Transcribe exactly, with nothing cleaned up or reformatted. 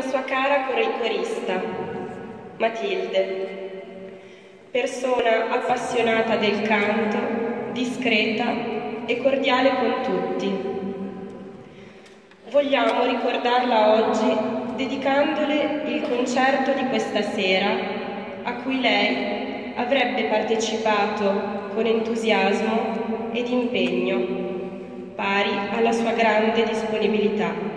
una sua cara corista, Matilde, persona appassionata del canto, discreta e cordiale con tutti. Vogliamo ricordarla oggi dedicandole il concerto di questa sera, a cui lei avrebbe partecipato con entusiasmo ed impegno, pari alla sua grande disponibilità.